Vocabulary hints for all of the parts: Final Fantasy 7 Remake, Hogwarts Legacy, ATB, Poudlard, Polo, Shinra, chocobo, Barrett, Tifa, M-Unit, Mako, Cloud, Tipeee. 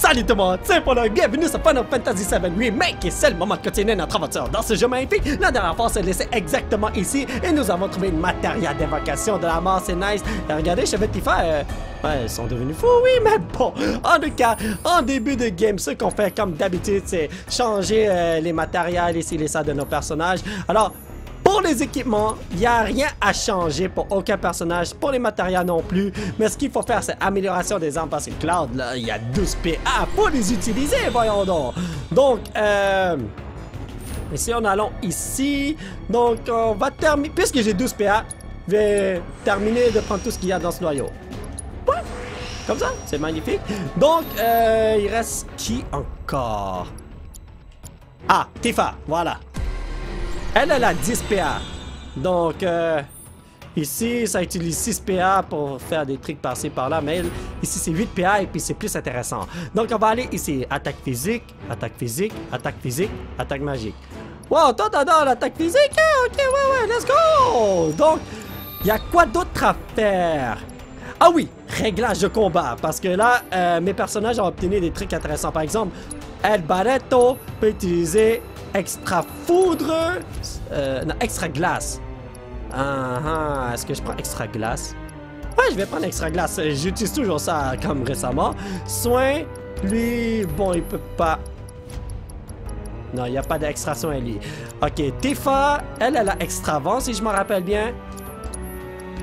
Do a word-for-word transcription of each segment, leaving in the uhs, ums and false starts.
Salut tout le monde, c'est Polo et bienvenue sur Final Fantasy sept Remake, et c'est le moment de continuer notre aventure dans ce jeu magnifique. La dernière fois on s'est laissé exactement ici et nous avons trouvé une matériel d'évocation de la mort, c'est nice. Et regardez, je vais Tifa, euh... ouais, ils sont devenus fous, oui, mais bon. En tout cas, en début de game, ce qu'on fait comme d'habitude, c'est changer euh, les matériels ici, les salles de nos personnages. Alors, pour les équipements, il n'y a rien à changer pour aucun personnage, pour les matériaux non plus. Mais ce qu'il faut faire, c'est amélioration des armes parce que Cloud, là, il y a douze P A pour les utiliser, voyons donc. Donc, euh... ici, on allons ici. Donc, on va terminer... Puisque j'ai douze P A, je vais terminer de prendre tout ce qu'il y a dans ce noyau. Ouais. Comme ça, c'est magnifique. Donc, euh, il reste qui encore? Ah, Tifa, voilà. Elle, elle a dix P A. Donc, euh, ici, ça utilise six P A pour faire des tricks par-ci, par-là. Mais elle, ici, c'est huit P A et puis c'est plus intéressant. Donc, on va aller ici. Attaque physique, attaque physique, attaque physique, attaque magique. Wow, toi, t'adores l'attaque physique? Hein? Ok, ouais, ouais, let's go! Donc, il y a quoi d'autre à faire? Ah oui, réglage de combat. Parce que là, euh, mes personnages ont obtenu des trucs intéressants. Par exemple, El Barretto peut utiliser... Extra foudre, euh, non, extra glace. Uh-huh. Est-ce que je prends extra glace? Ouais, je vais prendre extra glace. J'utilise toujours ça comme récemment. Soin, lui, bon, il peut pas. Non, il n'y a pas d'extra soin, lui. Ok, Tifa, elle, elle a extra vent, si je me rappelle bien.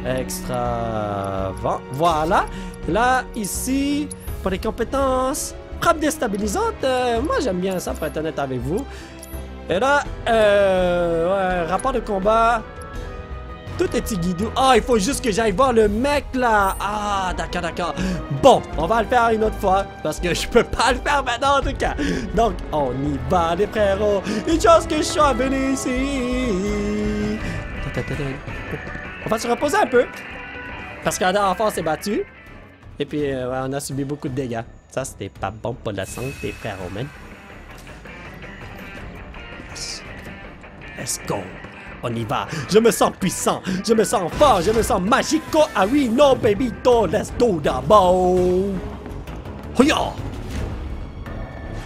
Extra vent. Voilà. Là, ici, pour les compétences. Frappe déstabilisante. Euh, moi, j'aime bien ça, pour être honnête avec vous. Et là, euh, ouais, rapport de combat, tout est tigidou. Ah, il faut juste que j'aille voir le mec, là. Ah, d'accord, d'accord. Bon, on va le faire une autre fois, parce que je peux pas le faire maintenant, en tout cas. Donc, on y va, les frérots. Une chose que je suis venu ici. On va se reposer un peu, parce que la dernière fois, on s'est battu. Et puis, euh, ouais, on a subi beaucoup de dégâts. Ça, c'était pas bon pour la santé, frérots, man. Let's go. On y va. Je me sens puissant. Je me sens fort. Je me sens magico. Ah oui, no, baby. Let's do the ball. Hoya.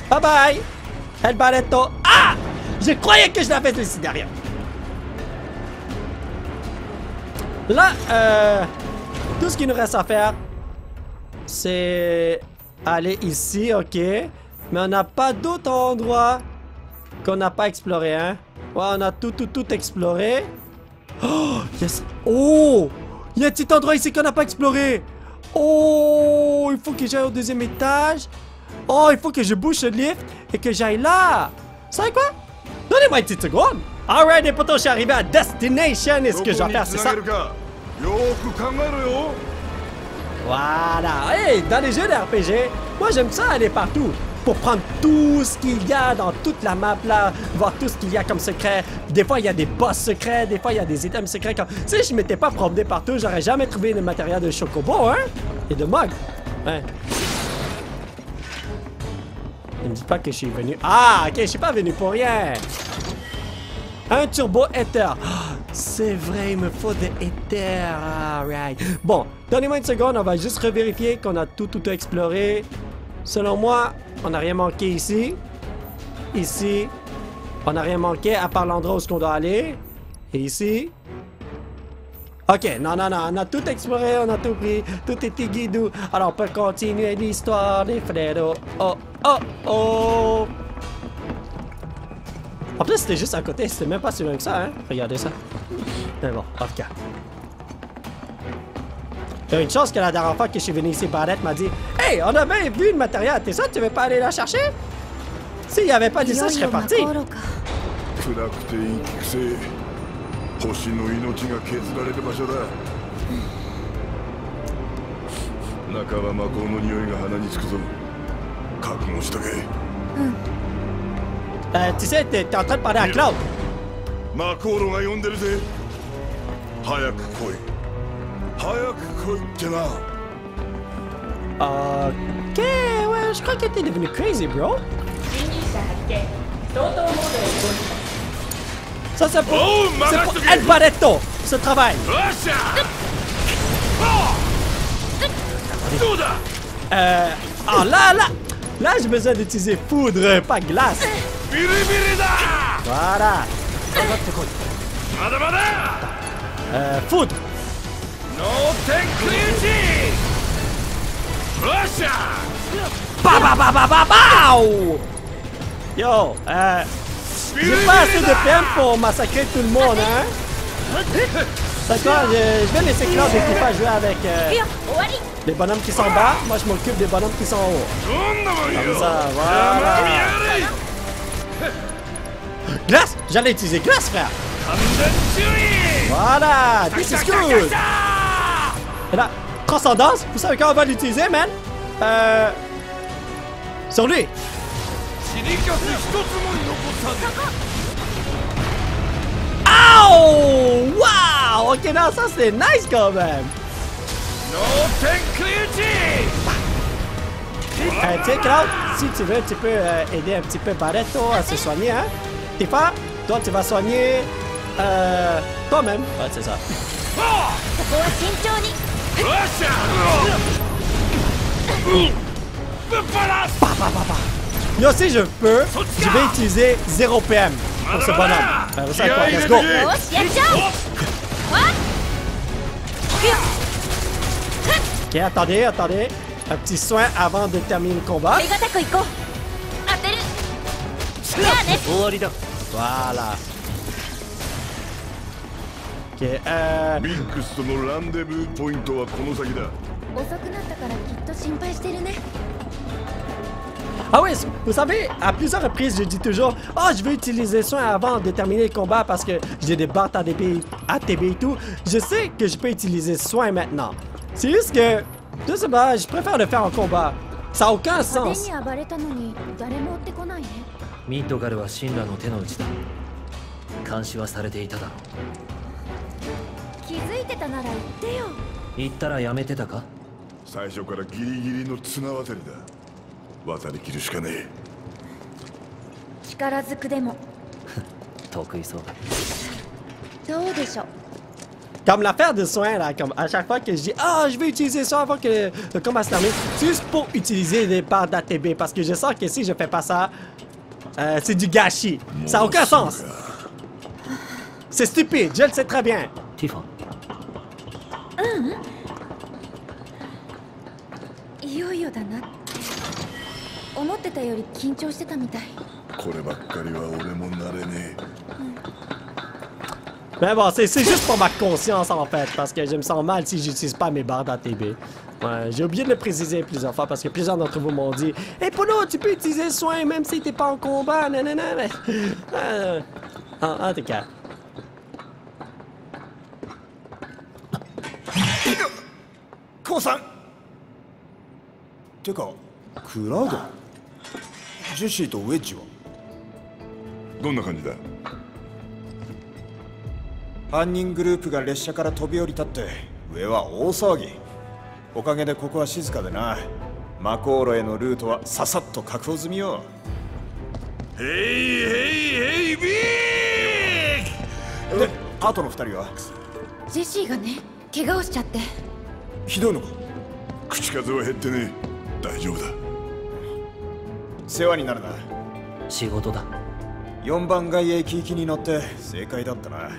Bye bye. El Barretto. Ah! Je croyais que je l'avais ici derrière. Là, euh, tout ce qu'il nous reste à faire, c'est aller ici, ok. Mais on n'a pas d'autre endroit qu'on n'a pas exploré, hein. Ouais, on a tout, tout, tout exploré. Oh, yes. Oh, il y a un petit endroit ici qu'on n'a pas exploré. Oh, il faut que j'aille au deuxième étage. Oh, il faut que je bouge le lift et que j'aille là. Ça savez quoi? Donnez-moi une petite seconde. Alright, les potos, je suis arrivé à Destination. Et ce que je vais faire, c'est ça. Voilà. Hey, dans les jeux de R P G, moi, j'aime ça aller partout. Pour prendre tout ce qu'il y a dans toute la map là, voir tout ce qu'il y a comme secret. Des fois il y a des boss secrets, des fois il y a des items secrets. Comme... Si je m'étais pas promené partout, j'aurais jamais trouvé le matériel de chocobo, hein? Et de mug. Ouais. Ne me dis pas que je suis venu. Ah, ok, je suis pas venu pour rien. Un turbo éther. Oh, c'est vrai, il me faut des éthers. Alright. Bon, donnez-moi une seconde, on va juste revérifier qu'on a tout, tout, tout exploré. Selon moi, on n'a rien manqué ici. Ici, on n'a rien manqué à part l'endroit où on doit aller. Et ici. Ok, non, non, non, on a tout exploré, on a tout pris. Tout était guidou. Alors, on peut continuer l'histoire des frérots. Oh, oh, oh. En plus, c'était juste à côté, c'était même pas si loin que ça, hein. Regardez ça. Mais bon, en tout cas. Il y a une chance que la dernière fois que je suis venu ici, Barrett m'a dit « Hey, on a bien vu le matériel, t'es sûr tu veux pas aller la chercher? » S'il n'y avait pas dit ça, je serais parti. Euh, tu sais, t'es en train de parler à Cloud. Ok, ouais, je crois que t'es devenu crazy, bro. Ça, c'est pour, oh, c'est pour El Barretto, ce travail. Oh. Euh, oh là là. Là, j'ai besoin d'utiliser foudre, pas glace. Voilà. Euh, foudre. Bah bah bah bah bah bah. Yo, euh... j'ai pas assez de P M pour massacrer tout le monde, hein. D'accord, je, je vais laisser Cloud et Tifa jouer avec euh, les bonhommes qui sont bas. Moi, je m'occupe des bonhommes qui sont hauts. Comme ça, voilà. Glace! J'allais utiliser glace, frère! Voilà! This is cool! Et là, transcendance, vous savez quand on va l'utiliser, man? Euh... Sur lui! Oh! Wow! Ok, non, ça c'est nice quand même! Euh, tu sais, Cloud, si tu veux, tu peux euh, aider un petit peu Barrett à se soigner, hein? T'es pas? Toi, tu vas soigner. Euh. Toi-même. Ouais, c'est ça. Bah, bah, bah, bah. Yo, si je peux, je vais utiliser zéro P M pour ce bonhomme. Euh, ça, quoi, let's go! Ok, attendez, attendez. Un petit soin avant de terminer le combat. Voilà. Ok, euh... Ah oui, vous savez, à plusieurs reprises, je dis toujours « Oh, je vais utiliser soin avant de terminer le combat parce que j'ai des barres A T B et tout. » Je sais que je peux utiliser soin maintenant. C'est juste que, je sais pas, je préfère le faire en combat. Ça n'a aucun sens. Comme l'affaire de soin, là, comme à chaque fois que je dis ah, oh, je vais utiliser ça avant que le combat se termine, c'est juste pour utiliser des parts d'A T B parce que je sens que si je fais pas ça, euh, c'est du gâchis. Ça n'a aucun sens. C'est stupide, je le sais très bien. Tifa. Mais bon, c'est juste pour ma conscience en fait, parce que je me sens mal si j'utilise pas mes barres d'A T B. Ouais, j'ai oublié de le préciser plusieurs fois parce que plusieurs d'entre vous m'ont dit « Hey Polo, tu peux utiliser soin même si t'es pas en combat, nanana. » En, en tout cas. Ko-san! T'es quoi? Cloud? Jessie et Wedge? Qu'est-ce que c'est? 犯人グループが列車から飛び降り立って上は大騒ぎ。おかげでここは静かでな。マコーロへのルートはささっと確保済みよ。ヘイヘイヘイビーク。で、あとの二人はジェシーがね、怪我をしちゃって。ひどいのか。口数は減ってね。大丈夫だ。世話になるな。仕事だ。四番街へ行き行きに乗って正解だったな。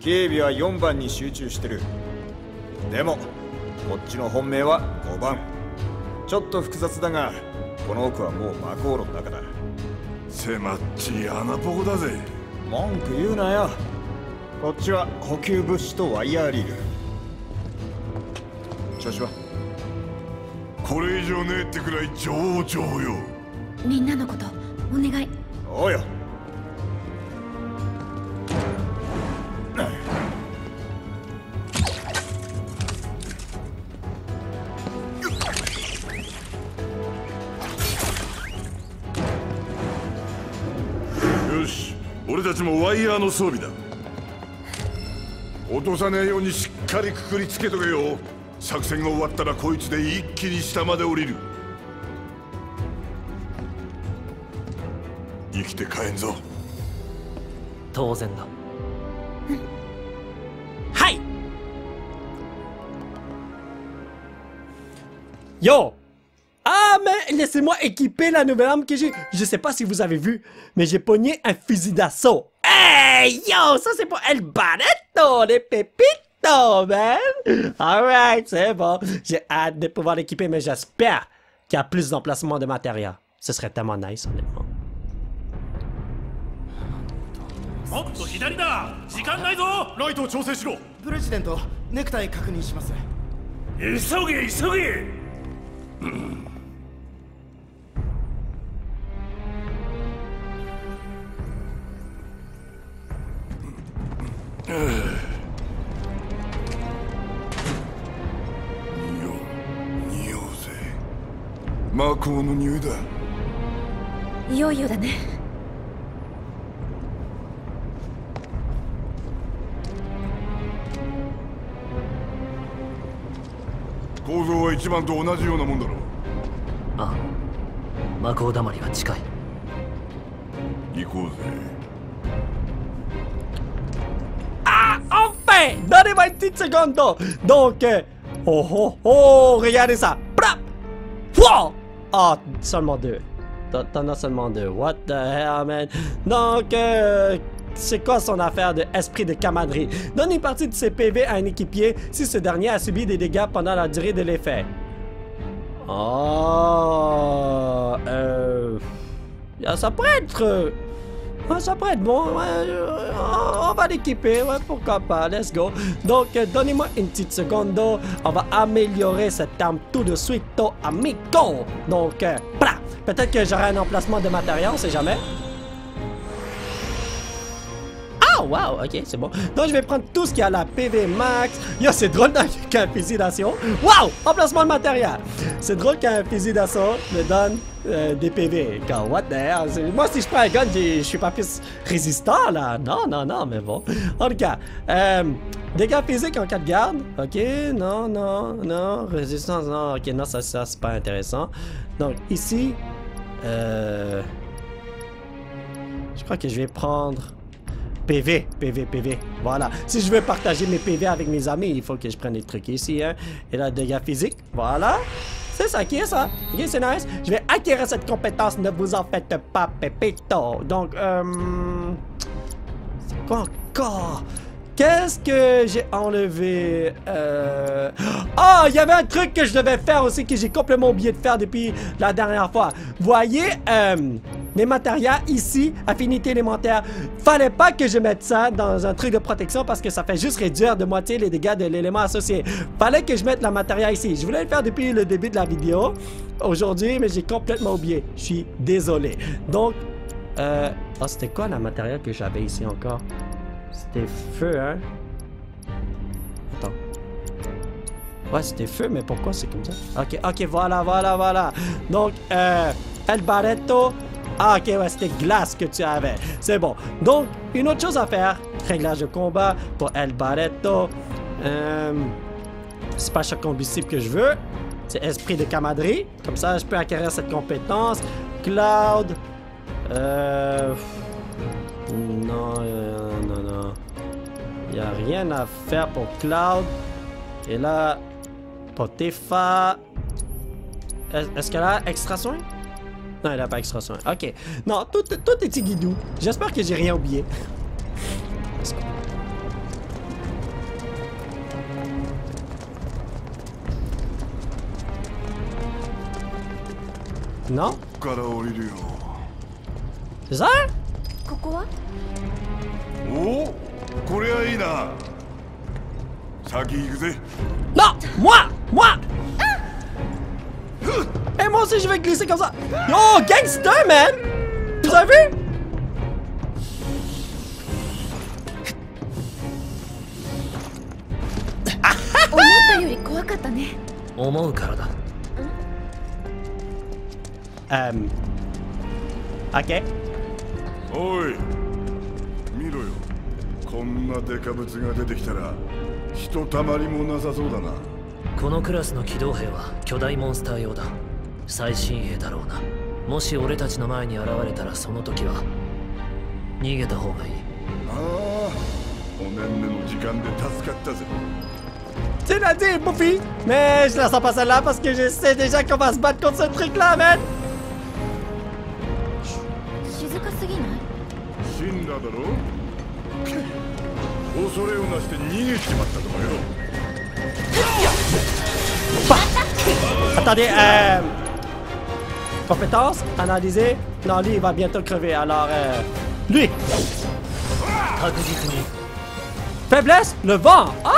警備は四番に集中してる。でもこっちの本命は五番。ちょっと複雑だが、この奥はもう魔航路の中だ。狭っちい穴ぼこだぜ。文句言うなよ。こっちは補給物資とワイヤーリール。調子は？これ以上ねえってくらい上々よ。みんなのことお願い。おうよ。 はい。 Yo! Ah, mais laissez-moi équiper la nouvelle arme que j'ai. Je sais pas si vous avez vu, mais j'ai pogné un fusil d'assaut. Hey, yo, ça c'est pour El Barretto, les pépites. Non, man! Alright, c'est bon. J'ai hâte de pouvoir l'équiper, mais j'espère qu'il y a plus d'emplacements de matériel. Ce serait tellement nice, honnêtement. Mako no niu da. Yoyo da ne. Kouzou wa ichiban to onaji yōu na mon daro. Ah. Mako damari wa chikai. Ikou ze. Ah, enfin! Donnez-moi une petite seconde. Donc euh... oh oh oh, regardez ça. Prap. Wow! Ah, oh, seulement deux. T'en as seulement deux. What the hell, man? Donc, euh, c'est quoi son affaire de esprit de camaraderie? Donne une partie de ses P V à un équipier si ce dernier a subi des dégâts pendant la durée de l'effet. Oh, euh... ça pourrait être... ça pourrait être bon. On va l'équiper, ouais, pourquoi pas, let's go. Donc, donnez-moi une petite seconde. On va améliorer cette arme tout de suite, amigo. Donc, peut-être que j'aurai un emplacement de matériel, on sait jamais. Ah, oh, wow, ok, c'est bon. Donc, je vais prendre tout ce qu'il y a à la P V max. Yo, c'est drôle qu'un fusil d'assaut. Wow, emplacement de matériel. C'est drôle qu'un fusil d'assaut me donne... Euh, des P V, car what the hell? Moi, si je prends un gun, je suis pas plus résistant là. Non, non, non, mais bon. En tout cas, euh, dégâts physiques en cas de garde. Ok, non, non, non. Résistance, non. Ok, non, ça, ça c'est pas intéressant. Donc, ici, euh, je crois que je vais prendre P V, P V, P V. Voilà. Si je veux partager mes P V avec mes amis, il faut que je prenne des trucs ici. Hein. Et là, dégâts physiques. Voilà. C'est ça qui est ça. Ok, c'est nice. Je vais acquérir cette compétence, ne vous en faites pas, pépito. Donc, euh... c'est quoi encore? Qu'est-ce que j'ai enlevé? Euh... Oh, il y avait un truc que je devais faire aussi, que j'ai complètement oublié de faire depuis la dernière fois. Voyez, euh... les matériaux ici, affinité élémentaire. Fallait pas que je mette ça dans un truc de protection parce que ça fait juste réduire de moitié les dégâts de l'élément associé. Fallait que je mette la matériaux ici. Je voulais le faire depuis le début de la vidéo aujourd'hui, mais j'ai complètement oublié. Je suis désolé. Donc, euh... oh, c'était quoi la matériaux que j'avais ici encore? C'était feu, hein? Attends. Ouais, c'était feu, mais pourquoi c'est comme ça? Ok, ok, voilà, voilà, voilà. Donc, euh... El Barretto... Ah, ok, ouais, c'était glace que tu avais. C'est bon. Donc, une autre chose à faire. Réglage de combat pour El Barretto. Euh, c'est pas chaque combustible que je veux. C'est esprit de camaraderie. Comme ça, je peux acquérir cette compétence. Cloud. Euh... Non, euh, non, non. Il n'y a rien à faire pour Cloud. Et là, pour Tifa. Est-ce qu'elle a extra soin? Non, elle n'a pas extra soin. Ok. Non, tout, tout est tiguidou. J'espère que j'ai rien oublié. Non? C'est ça? Non! Moi! Moi! Et moi aussi je vais glisser comme ça. Yo, gangster, man! Vous avez vu? Euh... Ok. Oi! Miro yo. Konna dekabutsu ga dete kitara hitotamari mo nasasou da na. このクラスの機動兵は巨大モンスター用だ。最新鋭だろうな。もし俺たちの前に現れたらその時は逃げた方がいい。ああ、お年目の時間で助かったぜ。Tu l'as dit, Buffy! Mais je la sens pas celle-là parce que je sais déjà qu'on va se battre contre ce truc-là, man! Bah. Attendez, euh... compétence, analyser. Non, lui, il va bientôt crever, alors euh... lui! Faiblesse, le vent! Ah!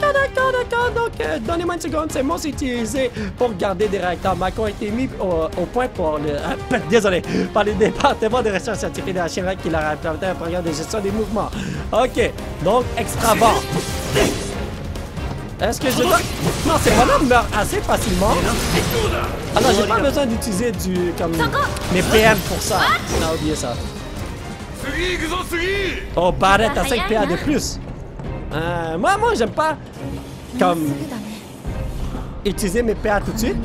D'accord, d'accord, d'accord, donc euh, donnez-moi une seconde, c'est moi, c'est utilisé pour garder des réacteurs. Mako a été mis au, au point pour le... Euh, désolé, par les départements de recherche scientifique de la Shinra qui leur a implanté un programme de gestion des mouvements. Ok, donc extra vent. Est-ce que je dois... Non, ces bonhommes meurent assez facilement. Alors, j'ai pas besoin d'utiliser du... comme... mes P M pour ça. On a oublié ça. Oh, Barrett à cinq P A de plus. Euh, moi, moi, j'aime pas... comme... utiliser mes P A tout de suite.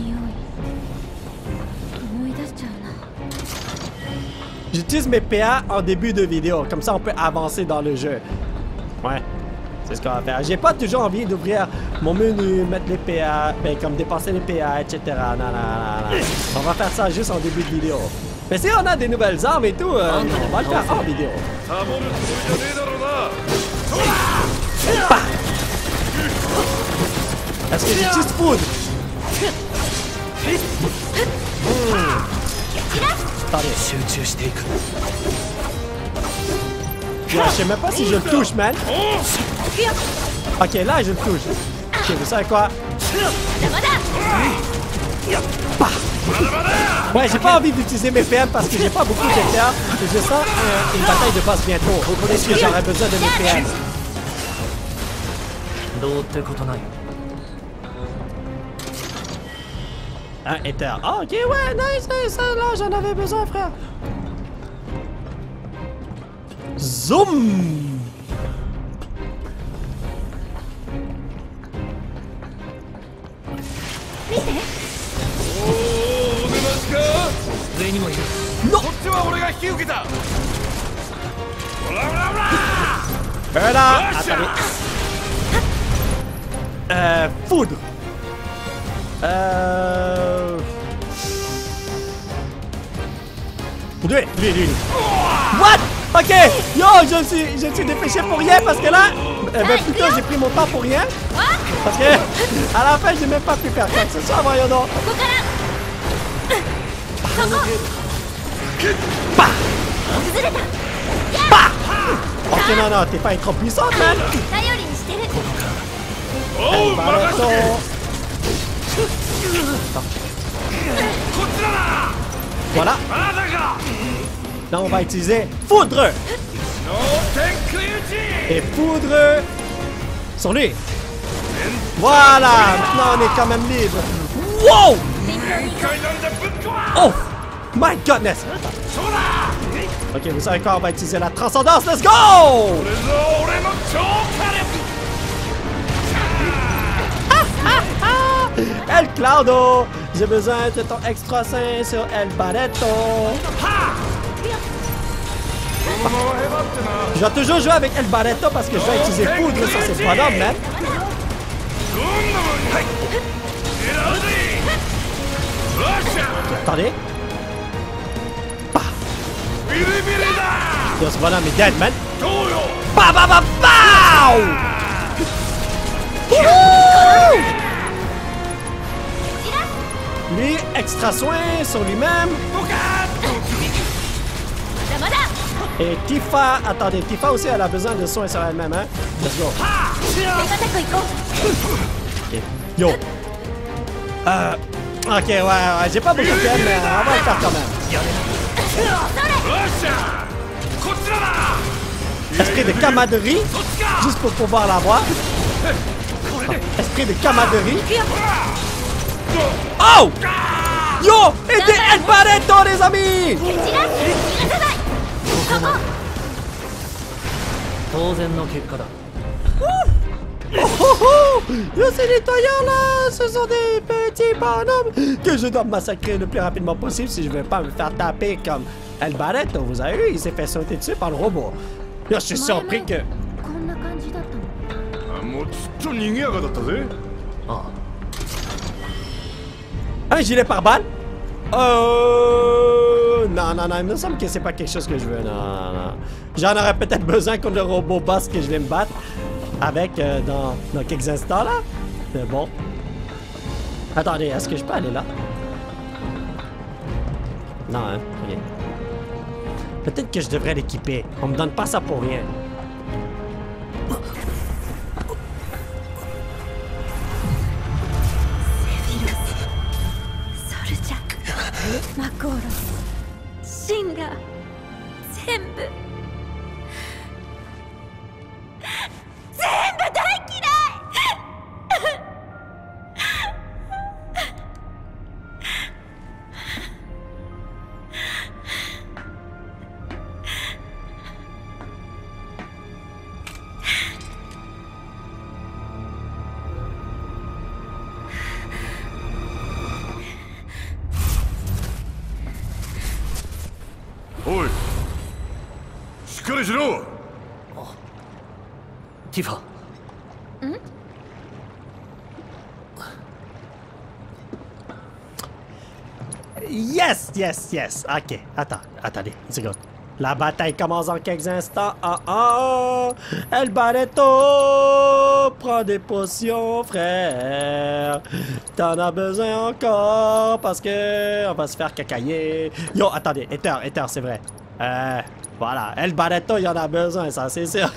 J'utilise mes P A en début de vidéo. Comme ça, on peut avancer dans le jeu. Ouais. C'est ce qu'on va faire. J'ai pas toujours envie d'ouvrir mon menu, mettre les P A, ben, comme dépenser les P A, et cetera. Non, non, non, non. On va faire ça juste en début de vidéo. Mais si on a des nouvelles armes et tout, euh, on va le faire en vidéo. Bah. Est-ce que j'utilise food? Attendez. Ouais, je sais même pas si je le touche, man. Ok, là, je le touche. Ok, vous savez quoi? Ouais, j'ai pas envie d'utiliser mes P M parce que j'ai pas beaucoup de G T A. Je sens euh, une bataille de passe bientôt. Vous connaissez que j'aurais besoin de mes P M. Un éther. Oh, ok, ouais, nice, nice. Là, j'en avais besoin, frère. Zoom! Non! Voilà! Attendez. Euh... Foudre! Euh... Lui, lui, lui. What? Ok, yo, je me suis, je me suis dépêché pour rien parce que là, euh, ben plutôt j'ai pris mon temps pour rien. Parce que à la fin, j'ai même pas pu faire quoi que ce soit, voyons donc. Bah. Bah. Ok, non, non, t'es pas trop puissante, man. Oh, voilà. Là, on va utiliser foudre. Et foudre sur lui. Voilà. Là, on est quand même libre. Wow. Oh my goodness. Ok, vous savez quoi? On va utiliser la transcendance. Let's go. Ah, ah, ah. El Claudio. J'ai besoin de ton extra sain sur El Barretto. Je vais toujours jouer avec El Barretto parce que je vais utiliser foudre sur ses bonhommes, même. Attendez. Bah. Ce bonhomme est dead, man. Bah, bah, bah, bah. Lui, extra soin sur lui-même. Et Tifa, attendez, Tifa aussi elle a besoin de soins sur elle-même, hein? Let's go. Okay. Yo. Euh, ok, ouais, ouais, j'ai pas beaucoup de peine, mais on va le faire quand même. Esprit de camaraderie, juste pour pouvoir l'avoir. Esprit de camaraderie. Oh! Yo! Aidez El Barretto, les amis! Oh, oh, oh! Ces nettoyants-là, ce sont des petits bonhommes que je dois massacrer le plus rapidement possible si je ne veux pas me faire taper comme El Barretto. Vous avez vu, il s'est fait sauter dessus par le robot. Là, je suis surpris que... Ah. Un gilet pare-balles? Euh... Non, non, non, il me semble que c'est pas quelque chose que je veux, non, non, non. J'en aurais peut-être besoin contre le robot boss que je vais me battre avec euh, dans, dans quelques instants, là. Mais bon. Attendez, est-ce que je peux aller là? Non, hein, ok. Peut-être que je devrais l'équiper. On me donne pas ça pour rien. Mako, Shinra, Zenbu. Zenbu, daikiraï! Tifa. Hmm? Yes, yes, yes. Ok, attends, attendez, une seconde. La bataille commence dans quelques instants. Ah ah! El Barretto! Prends des potions, frère. T'en as besoin encore parce que on va se faire cacailler. Yo, attendez, éteins, éteins, c'est vrai. Euh, voilà, El Barretto, il en a besoin, ça, c'est sûr.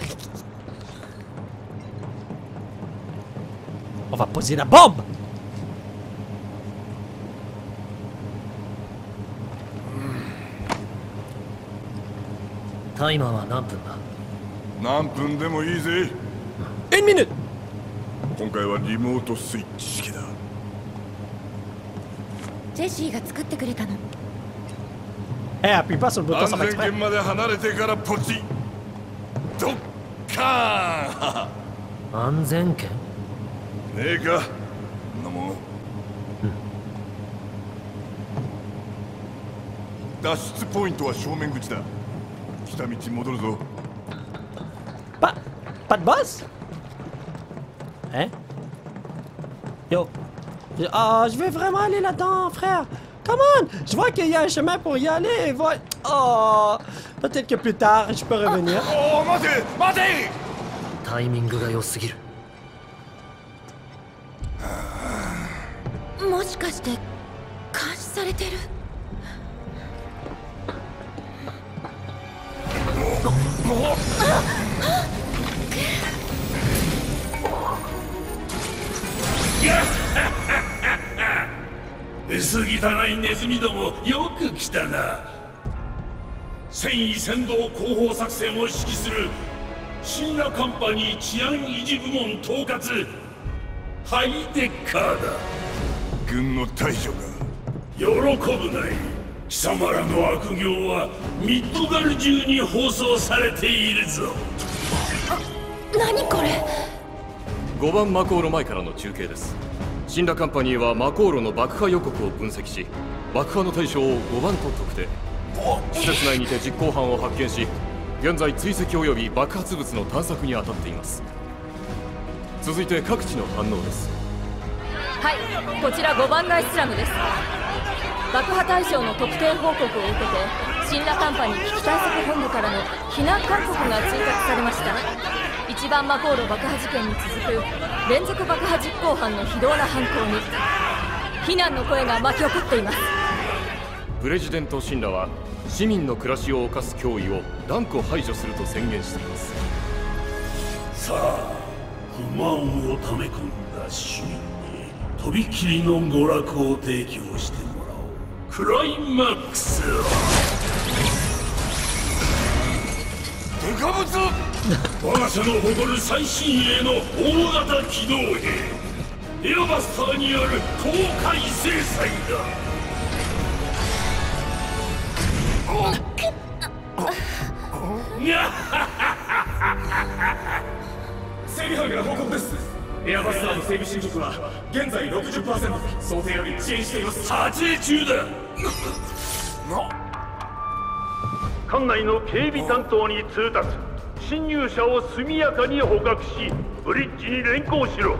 On va poser la bombe! Une minute! Eh, hey, appuie pas sur le bouton, ça va exprès. Nega, non. Pas, pas de boss? Hein? Yo. Ah, je vais vraiment aller là-dedans, frère. Come on! Je vois qu'il y a un chemin pour y aller. Voilà. Oh, peut-être que plus tard, je peux revenir. Oh, attendez, attendez! Timing ga yosugiru.ごばんマコーロマイからの中継です。シンラカンパニーはマコーロの爆破予告を分析し、爆破の対象をごばんと特定。続いて各地の反応です。 はい、こちらご番街スラムです。爆破対象の特定報告を受けて、シンラカンパニー危機対策本部からの避難勧告が通達されました。一番マコーロ爆破事件に続く連続爆破実行犯の非道な犯行に非難の声が巻き起こっています。プレジデントシンラは市民の暮らしを侵す脅威を断固排除すると宣言しています。さあ、不満をため込んだ市民 とびきりの娯楽を提供してもらおう。クライマックスを。ドカブツ。我が社の誇る最新鋭の大型機動兵エアバスターによる公開制裁だ。セリハが報告です。 エアバスターの整備進捗は現在 ろくじゅっパーセント 想定より遅延しています。撮影中だ。艦内の警備担当に通達。侵入者を速やかに捕獲しブリッジに連行しろ。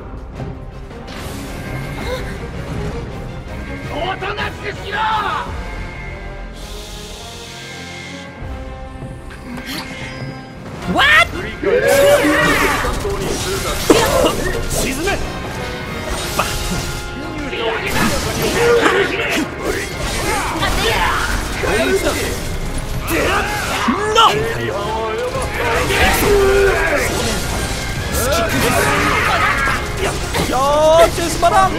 おとなしくしろ。What? 沈め。バッ。Yo, just madam.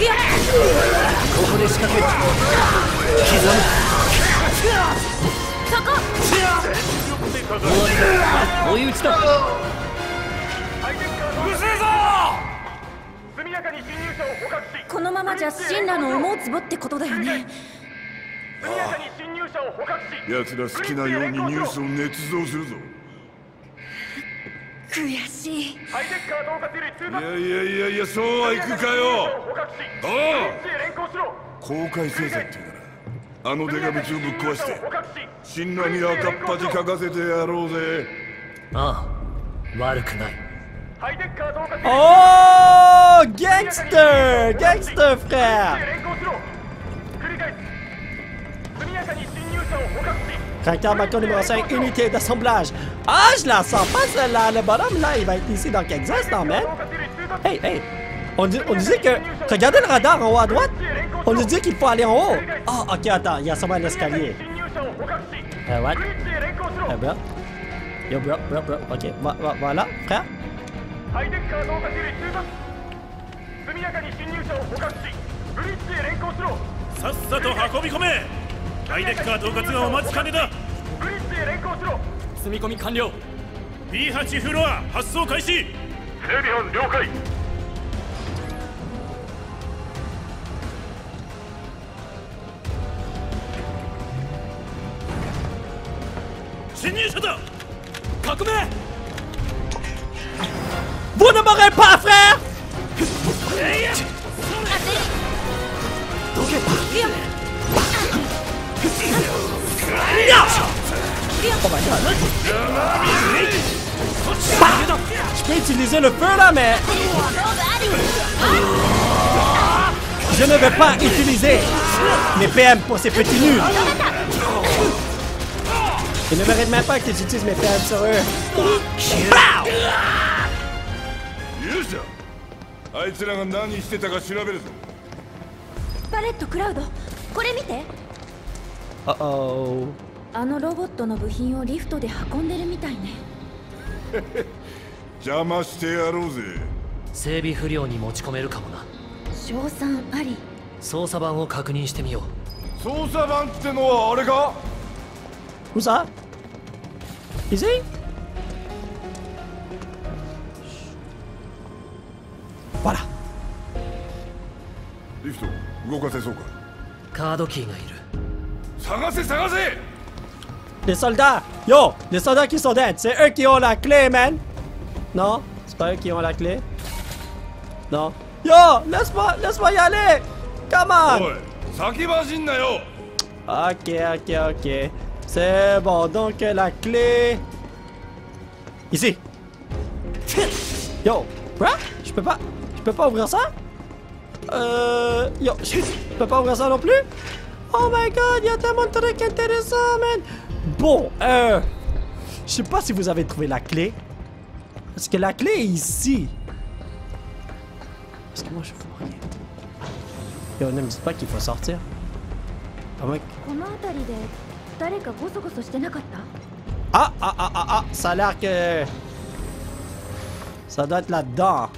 Y'a-t-il à ce qu'il a eu une news sur le Netsuzo? Kuyashi. Y'a, y'a, y'a, y'a, so, aïku kayo. Oh! Koukai seizai te nara, ano degabutsu ou bukkouashite, Shinra ni akappaji kakasete yarou ze. Ah, waruku nai. Oh! Gangster! Gangster, frère! Tracteur Mako numéro cinq, unité d'assemblage. Ah, je la sens pas celle-là. Le bonhomme là, il va être ici dans quelques instants même. Hey, hey. On, dit, on nous dit que... Regardez le radar en haut à droite. On nous dit qu'il faut aller en haut. Ah, oh, ok, attends. Il y a sûrement un escalier. Euh, what? Euh, bro. Yo, bro, bro, bro. Ok, voilà, frère. Vous ne m'aurez pas, frère. Oh my god. Bah! Je peux utiliser le feu là, mais... Je ne vais pas utiliser mes P M pour ces petits nuls. Ils ne méritent même pas que j'utilise mes P M sur eux. Bah! Barrett, Cloud, regardez. Oh oh. あのロボットの部品をリフトで運んでるみたいね。邪魔してやろうぜ。整備不良に持ち込めるかもな。賞賛あり。操作盤を確認してみよう。操作盤ってのはあれか？うざ。いぜ。ほら。リフト動かせそうか。カードキーがいる。探せ探せ。 Les soldats! Yo! Les soldats qui sont dead! C'est eux qui ont la clé, man! Non? C'est pas eux qui ont la clé? Non? Yo! Laisse-moi! Laisse-moi y aller! Come on! Ok, ok, ok. C'est bon, donc la clé... Ici! Yo! Quoi? Je peux pas... Je peux pas ouvrir ça? Euh... Yo! Je peux pas ouvrir ça non plus? Oh my god! Y'a tellement de trucs intéressants, man! Bon, euh... Je sais pas si vous avez trouvé la clé. Parce que la clé est ici. Parce que moi, je vois rien. Et on n'aime pas qu'il faut sortir. Ah, mec. Ah, ah, ah, ah, ah. Ça a l'air que... Ça doit être là-dedans.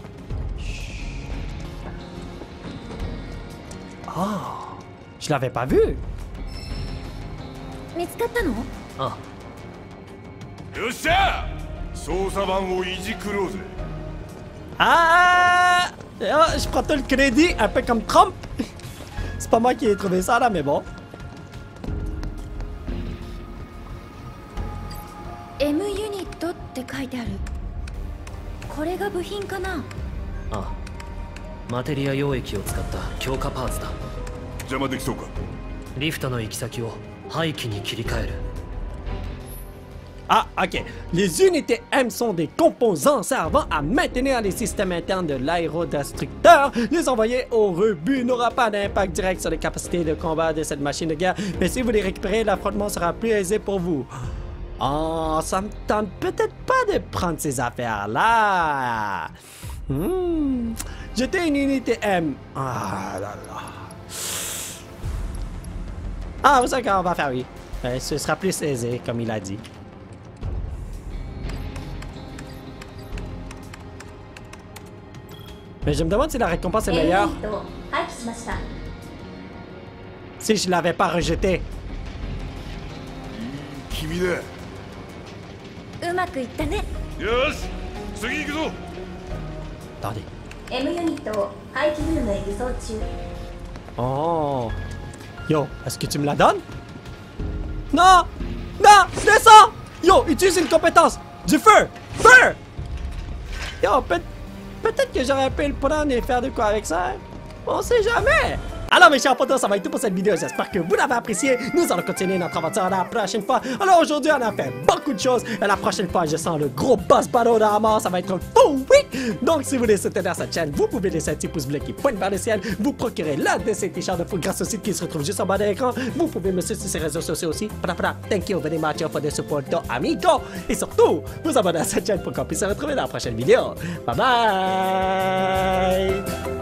Oh. Je l'avais pas vu. Ah. Ah! Je prends tout le crédit, un peu comme Trump. C'est pas moi qui ai trouvé ça là, mais bon. M-Unit, c'est écrit. C'est le bouhin, c'est ça? Ah. Matéria yoeki o tsukata kyoka parts da. Jama dekiso ka? Lift no ikisaki o. 廃棄に切り替える Ah, ok. Les unités M sont des composants servant à maintenir les systèmes internes de l'aérodestructeur. Les envoyer au rebut n'aura pas d'impact direct sur les capacités de combat de cette machine de guerre, mais si vous les récupérez, l'affrontement sera plus aisé pour vous. Oh, ça me tente peut-être pas de prendre ces affaires-là. Hmm. J'étais une unité M. Ah là là. Ah, vous savez qu'on va faire, oui. Euh, ce sera plus aisé, comme il a dit. Mais je me demande si la récompense est meilleure. Si je l'avais pas rejeté. Attendez. Oh. Yo, est-ce que tu me la donnes? Non! Non! Descends! Yo, utilise une compétence! Du feu! Feu! Yo, peut- peut-être que j'aurais pu le prendre et faire de quoi avec ça? On sait jamais! Alors mes chers potos, ça va être tout pour cette vidéo, j'espère que vous l'avez apprécié. Nous allons continuer notre aventure la prochaine fois. Alors aujourd'hui on a fait beaucoup de choses, et la prochaine fois je sens le gros boss battle dans la mort, ça va être fou, oui. Donc si vous voulez soutenir cette chaîne, vous pouvez laisser un petit pouce bleu qui pointe vers le ciel, vous procurez l'un de ces t-shirts de fou grâce au site qui se retrouve juste en bas de l'écran. Vous pouvez me suivre sur ces réseaux sociaux aussi. Pra-pra, thank you very much for the support amigo. Et surtout, vous abonnez à cette chaîne pour qu'on puisse se retrouver dans la prochaine vidéo. Bye bye.